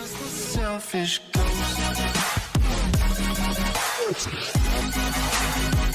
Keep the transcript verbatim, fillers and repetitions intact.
was the selfish ghost.